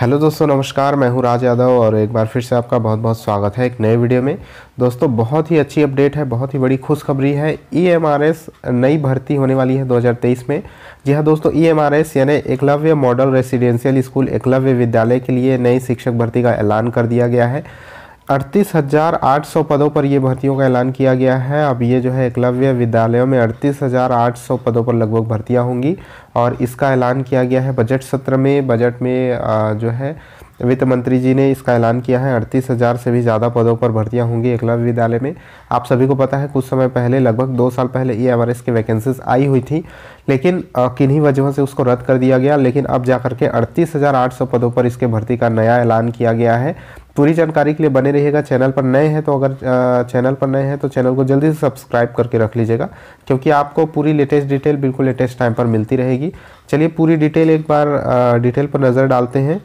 Hello दोस्तों नमस्कार, मैं हूं राज यादव और एक बार फिर से आपका बहुत बहुत स्वागत है एक नए वीडियो में। दोस्तों बहुत ही अच्छी अपडेट है, बहुत ही बड़ी खुशखबरी है। EMRS नई भर्ती होने वाली है 2023 में। जी हां दोस्तों, EMRS यानी Eklavya model residential school Eklavya विद्यालय के लिए नई शिक्षक भर्ती का ऐलान कर दिया गया है। 38,800 पदों पर ये भर्तियों का ऐलान किया गया है। अब ये जो है एकलव्य विद्यालयों में 38,800 पदों पर लगभग भर्तियां होंगी और इसका ऐलान किया गया है बजट सत्र में। बजट में जो है वित्त मंत्री जी ने इसका ऐलान किया है। 38,000 से भी ज़्यादा पदों पर भर्तियां होंगी एकलव्य विद्यालय में। आप सभी को पता है कुछ समय पहले, लगभग 2 साल पहले EMRS की वैकेंसीज आई हुई थी, लेकिन किन्हीं वजहों से उसको रद्द कर दिया गया। लेकिन अब जाकर के 38,800 पदों पर इसके भर्ती का नया ऐलान किया गया है। पूरी जानकारी के लिए बने रहिएगा। चैनल पर नए हैं तो चैनल को जल्दी से सब्सक्राइब करके रख लीजिएगा, क्योंकि आपको पूरी लेटेस्ट डिटेल बिल्कुल लेटेस्ट टाइम पर मिलती रहेगी। चलिए पूरी डिटेल एक बार डिटेल पर नज़र डालते हैं।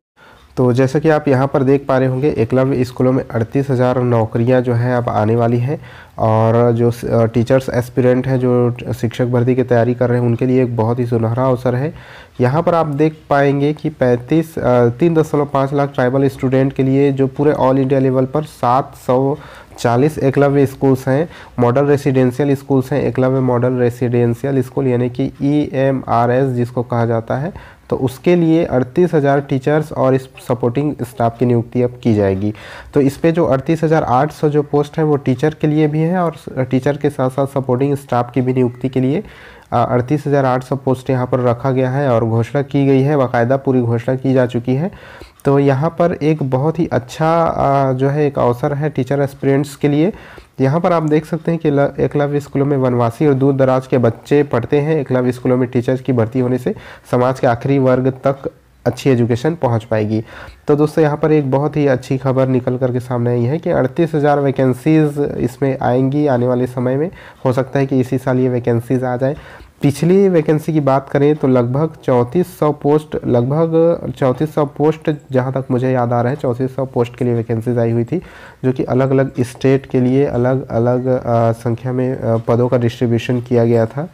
तो जैसा कि आप यहाँ पर देख पा रहे होंगे, एकलव्य स्कूलों में 38,000 नौकरियाँ जो है अब आने वाली हैं। और जो टीचर्स एस्पिरेंट हैं, जो शिक्षक भर्ती की तैयारी कर रहे हैं, उनके लिए एक बहुत ही सुनहरा अवसर है। यहाँ पर आप देख पाएंगे कि 3.5 लाख ट्राइबल स्टूडेंट के लिए, जो पूरे ऑल इंडिया लेवल पर 740 एकलव्य स्कूल्स हैं, मॉडल रेसिडेंशियल स्कूल्स हैं। एकलव्य मॉडल रेसिडेंशियल स्कूल यानी कि EMRS जिसको कहा जाता है, तो उसके लिए 38,000 टीचर्स और इस सपोर्टिंग स्टाफ की नियुक्ति अब की जाएगी। तो इस पे जो 38,800 जो पोस्ट है वो टीचर के लिए भी है और टीचर के साथ साथ सपोर्टिंग स्टाफ की भी नियुक्ति के लिए 38,800 पोस्ट यहाँ पर रखा गया है और घोषणा की गई है, बाकायदा पूरी घोषणा की जा चुकी है। तो यहाँ पर एक बहुत ही अच्छा जो है एक अवसर है टीचर एस्पिरेंट्स के लिए। यहाँ पर आप देख सकते हैं कि एकलव्य स्कूलों में वनवासी और दूर दराज के बच्चे पढ़ते हैं। एकलव्य स्कूलों में टीचर्स की भर्ती होने से समाज के आखिरी वर्ग तक अच्छी एजुकेशन पहुंच पाएगी। तो दोस्तों यहाँ पर एक बहुत ही अच्छी खबर निकल करके सामने आई है कि 38,000 वैकेंसीज़ इसमें आएंगी आने वाले समय में। हो सकता है कि इसी साल ये वैकेंसीज़ आ जाए। पिछली वैकेंसी की बात करें तो लगभग 3400 पोस्ट, जहाँ तक मुझे याद आ रहा है 3400 पोस्ट के लिए वैकेंसीज आई हुई थी, जो कि अलग अलग स्टेट के लिए अलग अलग संख्या में पदों का डिस्ट्रीब्यूशन किया गया था।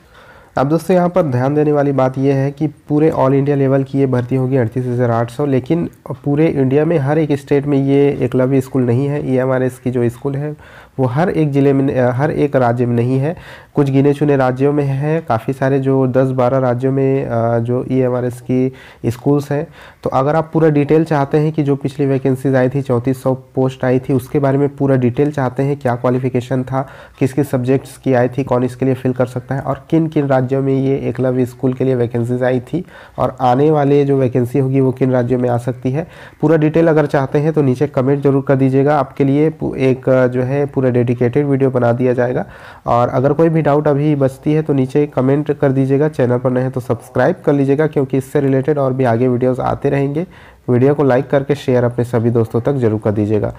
अब दोस्तों यहाँ पर ध्यान देने वाली बात यह है कि पूरे ऑल इंडिया लेवल की ये भर्ती होगी 38,800, लेकिन पूरे इंडिया में हर एक स्टेट में ये एकलव्य स्कूल नहीं है। EMRS की जो स्कूल है वो हर एक ज़िले में, हर एक राज्य में नहीं है। कुछ गिने चुने राज्यों में है। काफ़ी सारे जो 10-12 राज्यों में जो EMRS की स्कूल्स हैं। तो अगर आप पूरा डिटेल चाहते हैं कि जो पिछली वैकेंसीज आई थी 3400 पोस्ट आई थी, उसके बारे में पूरा डिटेल चाहते हैं, क्या क्वालिफिकेशन था, किस किस सब्जेक्ट्स की आई थी, कौन इसके लिए फिल कर सकता है और किन किन राज्यों में ये एकलव्य स्कूल के लिए वैकेंसीज आई थी और आने वाले जो वैकेंसी होगी वो किन राज्यों में आ सकती है, पूरा डिटेल अगर चाहते हैं तो नीचे कमेंट जरूर कर दीजिएगा। आपके लिए एक जो है पूरा डेडिकेटेड वीडियो बना दिया जाएगा। और अगर कोई भी डाउट अभी बचती है तो नीचे कमेंट कर दीजिएगा। चैनल पर नए हैं तो सब्सक्राइब कर लीजिएगा, क्योंकि इससे रिलेटेड और भी आगे वीडियोस आते रहेंगे। वीडियो को लाइक करके शेयर अपने सभी दोस्तों तक जरूर कर दीजिएगा।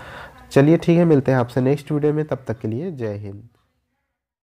चलिए ठीक है, मिलते हैं आपसे नेक्स्ट वीडियो में। तब तक के लिए जय हिंद।